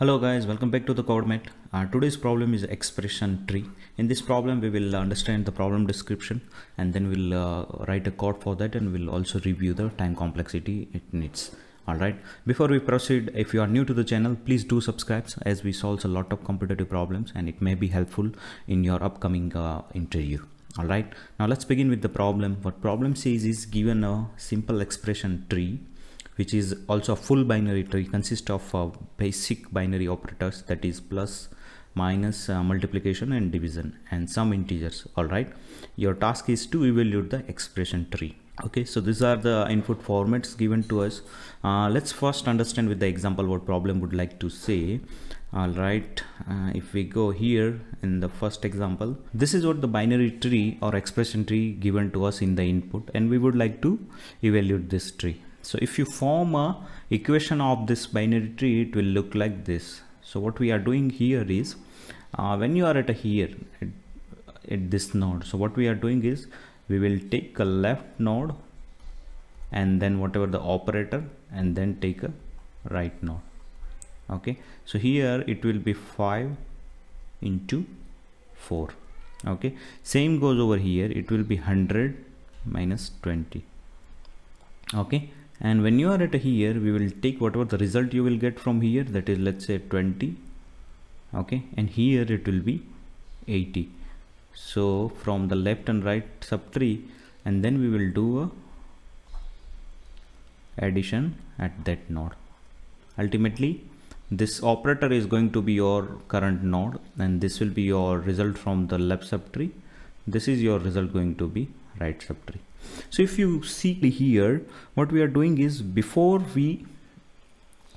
Hello guys, welcome back to the Code Mate. Today's problem is expression tree. In this problem we will understand the problem description and then we'll write a code for that, and we'll also review the time complexity it needs. Alright, before we proceed, if you are new to the channel, please do subscribe, as we solve a lot of competitive problems and it may be helpful in your upcoming interview. Alright, now let's begin with the problem. What problem says is given a simple expression tree, which is also a full binary tree, consists of basic binary operators, that is plus, minus, multiplication and division, and some integers. All right, your task is to evaluate the expression tree. Okay, so these are the input formats given to us. Let's first understand with the example what problem would like to say. All right, if we go here in the first example, this is what the binary tree or expression tree given to us in the input, and we would like to evaluate this tree. So if you form a equation of this binary tree, it will look like this. So what we are doing here is when you are at a here at this node, so what we are doing is we will take a left node and then whatever the operator, and then take a right node. Okay, so here it will be 5 into 4. Okay, same goes over here, it will be 100 minus 20. Okay, and when you are at here, we will take whatever the result you will get from here, that is let's say 20. Okay, and here it will be 80. So from the left and right sub 3, and then we will do a addition at that node. Ultimately this operator is going to be your current node, and this will be your result from the left sub tree. This is your result going to be right sub tree. So if you see here, what we are doing is before we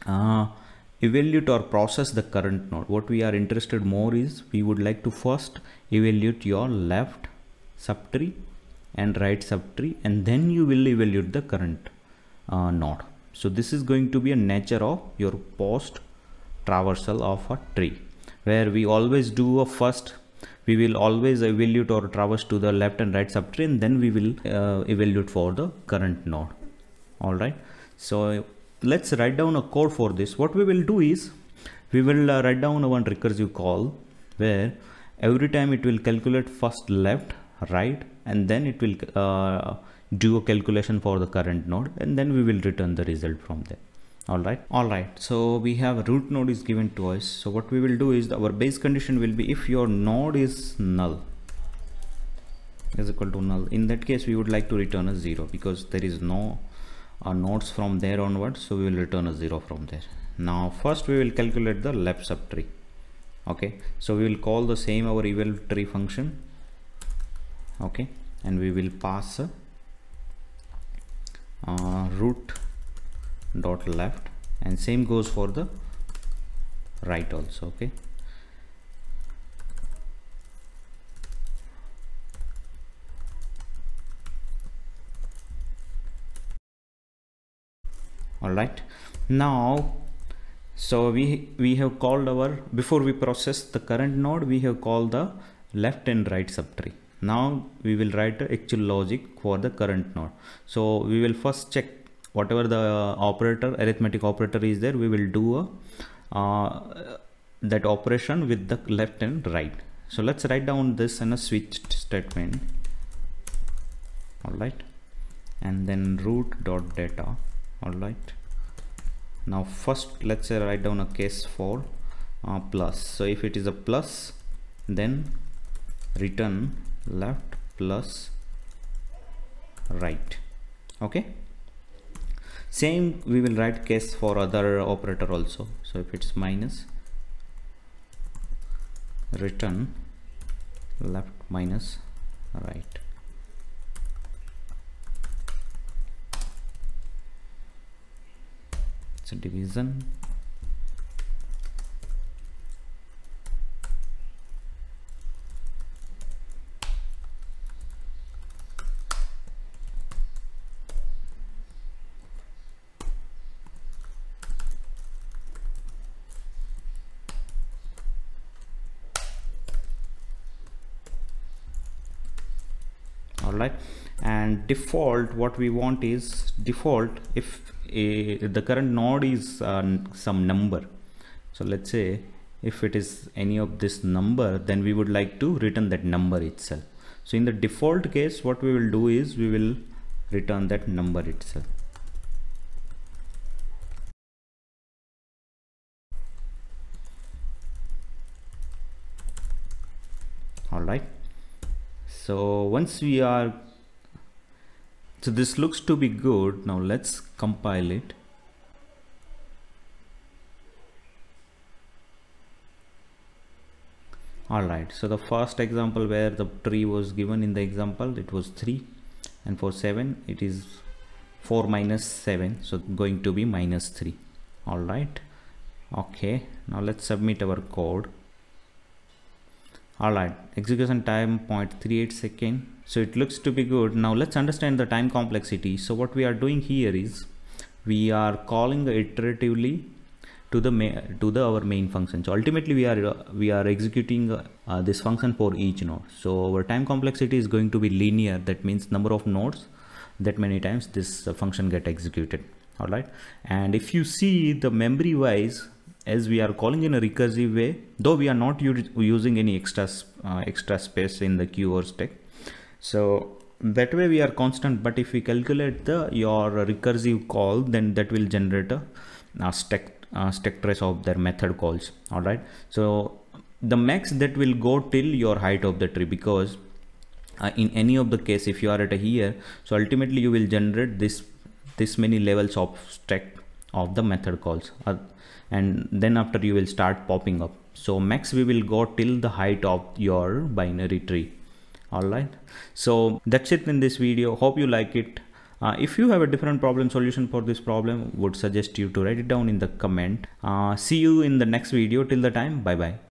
evaluate or process the current node, what we are interested more is we would like to first evaluate your left subtree and right subtree, and then you will evaluate the current node. So this is going to be a nature of your post traversal of a tree, where we always do a first. We will always evaluate or traverse to the left and right subtree, and then we will evaluate for the current node. All right, so let's write down a code for this. What we will do is we will write down one recursive call, where every time it will calculate first left, right, and then it will do a calculation for the current node, and then we will return the result from there. All right, so we have root node is given to us. So what we will do is our base condition will be if your node is null, is equal to null. In that case, we would like to return a 0, because there is no nodes from there onwards. So we will return a 0 from there. Now first we will calculate the left subtree. Okay, so we will call the same our eval tree function. Okay, and we will pass root dot left, and same goes for the right also. Okay, all right, now so we have called our, before we process the current node, we have called the left and right subtree. Now we will write actual logic for the current node. So we will first check whatever the operator, arithmetic operator is there, we will do a, that operation with the left and right. So let's write down this in a switched statement. All right, and then root dot data. All right, now first let's write down a case for plus. So if it is a plus, then return left plus right. Okay, same we will write case for other operator also. So if it's minus, return left minus right. It's a division. Right, and default what we want is default if the current node is some number, So let's say if it is any of this number, then we would like to return that number itself. So in the default case, what we will do is we will return that number itself. All right. So once we are, so this looks to be good. Now let's compile it. All right. So the first example where the tree was given in the example, it was 3, and for 7, it is 4 minus 7. So going to be minus 3. All right. Okay. Now let's submit our code. All right, execution time 0.38 second. So it looks to be good. Now let's understand the time complexity. So what we are doing here is we are calling iteratively to our main function. So ultimately we are executing this function for each node. So our time complexity is going to be linear. That means number of nodes that many times this function get executed. All right. And if you see the memory wise, as we are calling in a recursive way, though we are not using any extra space in the queue or stack, so that way we are constant. But if we calculate your recursive call, then that will generate a stack trace of their method calls. All right. So the max that will go till your height of the tree, because in any of the case, if you are at a here, so ultimately you will generate this many levels of stack of the method calls, and then after you will start popping up. So max we will go till the height of your binary tree. All right. So that's it in this video. Hope you like it. If you have a different solution for this problem, would suggest you to write it down in the comment. See you in the next video. Till the time, bye bye.